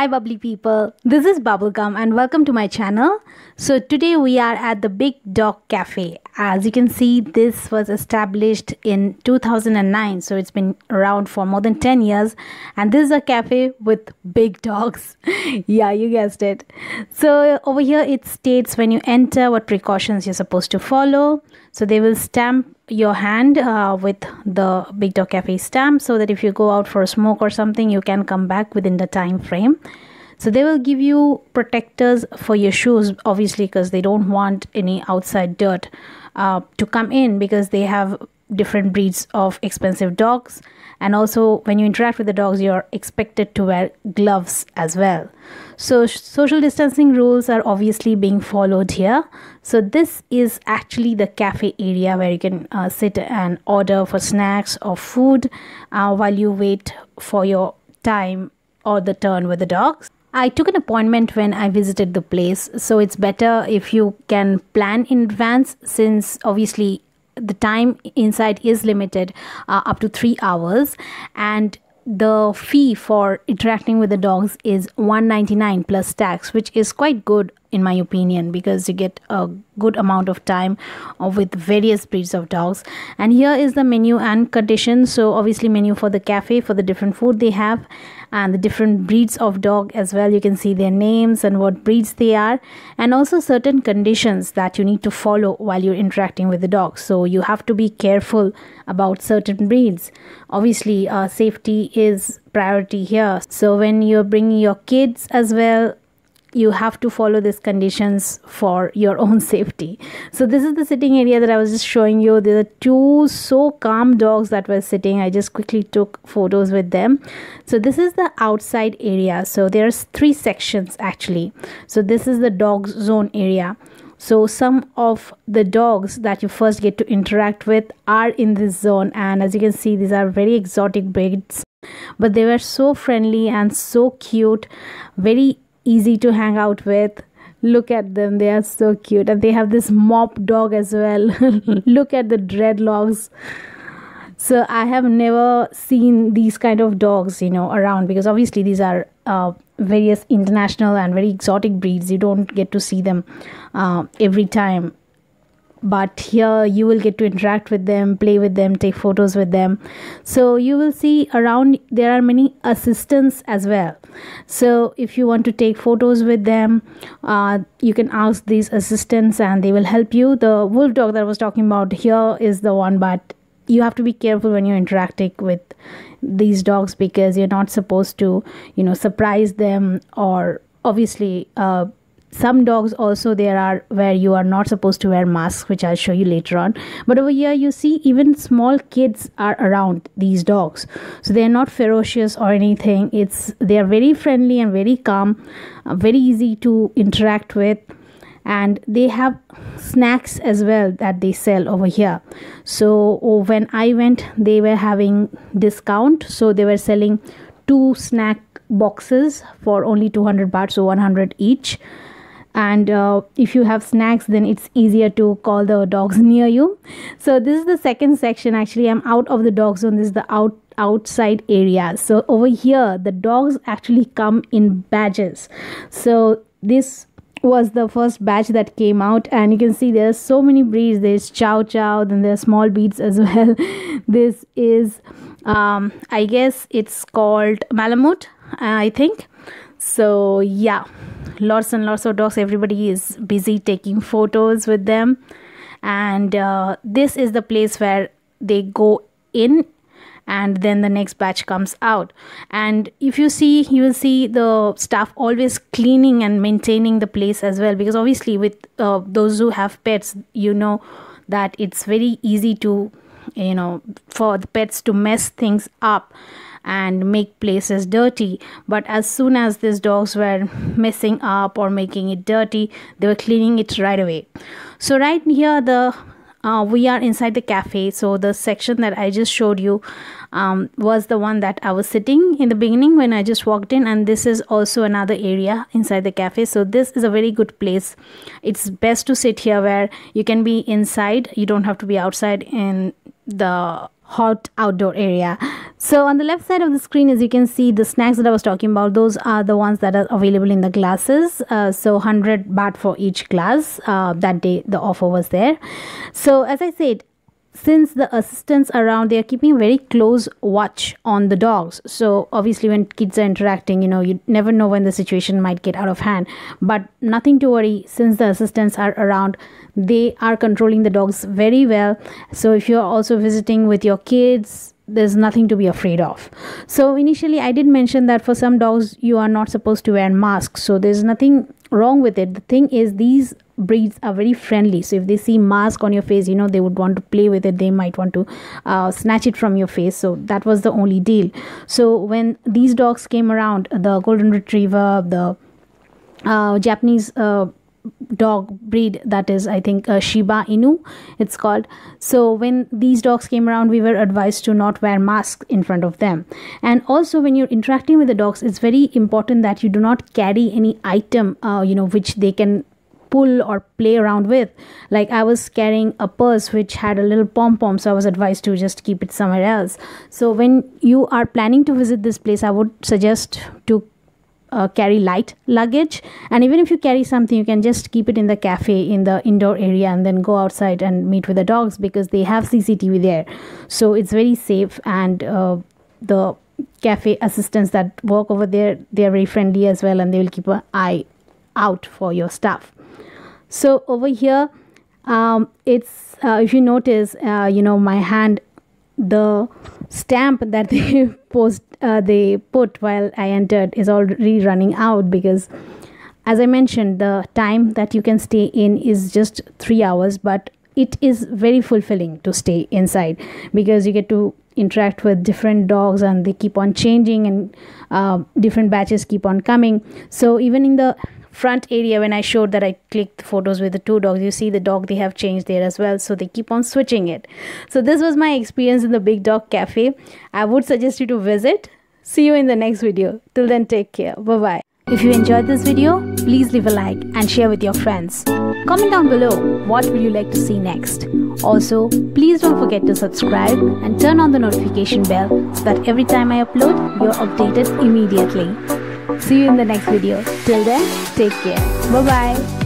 Hi bubbly people, this is Bubblegum and welcome to my channel. So today we are at the Big Dog Cafe. As you can see, this was established in 2009, so it's been around for more than 10 years. And this is a cafe with big dogs. Yeah, you guessed it. So over here it states when you enter what precautions you're supposed to follow. So they will stamp your hand with the Big Dog Cafe stamp so that if you go out for a smoke or something, you can come back within the time frame. So they will give you protectors for your shoes, obviously, because they don't want any outside dirt to come in, because they have different breeds of expensive dogs. And also when you interact with the dogs, you're expected to wear gloves as well. So social distancing rules are obviously being followed here. So this is actually the cafe area where you can sit and order for snacks or food while you wait for your time or the turn with the dogs. I took an appointment when I visited the place, so it's better if you can plan in advance, since obviously the time inside is limited up to 3 hours, and the fee for interacting with the dogs is $1.99 plus tax, which is quite good in my opinion, because you get a good amount of time with various breeds of dogs. And here is the menu and conditions. So obviously menu for the cafe, for the different food they have and the different breeds of dog as well. You can see their names and what breeds they are, and also certain conditions that you need to follow while you're interacting with the dog. So you have to be careful about certain breeds. Obviously safety is priority here. So when you're bringing your kids as well, you have to follow these conditions for your own safety. So this is the sitting area that I was just showing you. There are two so calm dogs that were sitting. I just quickly took photos with them. So this is the outside area. So there's three sections actually. So this is the dog zone area. So some of the dogs that you first get to interact with are in this zone. And as you can see, these are very exotic breeds, but they were so friendly and so cute, very easy to hang out with. Look at them, they are so cute. And they have this mop dog as well. Look at the dreadlocks. So I have never seen these kind of dogs, you know, around, because obviously these are various international and very exotic breeds. You don't get to see them every time, but here you will get to interact with them, play with them, take photos with them. So you will see around there are many assistants as well. So if you want to take photos with them, you can ask these assistants and they will help you. The wolf dog that I was talking about here is the one, but you have to be careful when you're interacting with these dogs, because you're not supposed to, you know, surprise them. Or obviously some dogs also there are where you are not supposed to wear masks, which I'll show you later on. But over here you see even small kids are around these dogs. So they're not ferocious or anything. They are very friendly and very calm, very easy to interact with. And they have snacks as well that they sell over here. So when I went, they were having discount. So they were selling two snack boxes for only 200 baht, so 100 each. And if you have snacks, then it's easier to call the dogs near you. So this is the second section. Actually, I'm out of the dog zone. This is the outside area. So over here the dogs actually come in badges. So this was the first batch that came out, and you can see there are so many breeds. There's Chow Chow, then there are small breeds as well. This is I guess it's called Malamute, I think. So yeah, lots and lots of dogs. Everybody is busy taking photos with them. And this is the place where they go in, and then the next batch comes out. And if you see, you will see the staff always cleaning and maintaining the place as well, because obviously with those who have pets, you know that it's very easy to, you know, for the pets to mess things up and make places dirty. But as soon as these dogs were messing up or making it dirty, they were cleaning it right away. So right here we are inside the cafe. So the section that I just showed you was the one that I was sitting in the beginning when I just walked in. And this is also another area inside the cafe. So this is a very good place. It's best to sit here where you can be inside. You don't have to be outside in the hot outdoor area. So on the left side of the screen, as you can see, the snacks that I was talking about, those are the ones that are available in the glasses. So 100 baht for each glass. That day the offer was there. So as I said, since the assistants around, they are keeping very close watch on the dogs. So obviously when kids are interacting, you know, you never know when the situation might get out of hand. But nothing to worry, since the assistants are around, they are controlling the dogs very well. So if you're also visiting with your kids, there's nothing to be afraid of. So initially I did mention that for some dogs you are not supposed to wear masks, so there's nothing wrong with it. The thing is, these breeds are very friendly, so if they see mask on your face, you know, they would want to play with it, they might want to snatch it from your face. So that was the only deal. So when these dogs came around, the golden retriever, the Japanese dog breed that is, I think, Shiba Inu it's called. So when these dogs came around, we were advised to not wear masks in front of them. And also when you're interacting with the dogs, it's very important that you do not carry any item you know, which they can pull or play around with. Like I was carrying a purse which had a little pom-pom, so I was advised to just keep it somewhere else. So when you are planning to visit this place, I would suggest to carry light luggage, and even if you carry something, you can just keep it in the cafe, in the indoor area, and then go outside and meet with the dogs, because they have CCTV there, so it's very safe. And the cafe assistants that work over there, they are very friendly as well, and they will keep an eye out for your stuff. So over here, it's if you notice, you know, my hand, the stamp that they put while I entered is already running out, because as I mentioned, the time that you can stay in is just 3 hours, but it is very fulfilling to stay inside, because you get to interact with different dogs and they keep on changing, and different batches keep on coming. So even in the front area, when I showed that I clicked photos with the two dogs, you see the dog they have changed there as well, so they keep on switching it. So this was my experience in the Big Dog Cafe. I would suggest you to visit. See you in the next video. Till then, take care. Bye bye. If you enjoyed this video, please leave a like and share with your friends. Comment down below what would you like to see next. Also, please don't forget to subscribe and turn on the notification bell so that every time I upload, you're updated immediately. See you in the next video. Till then, take care. Bye bye.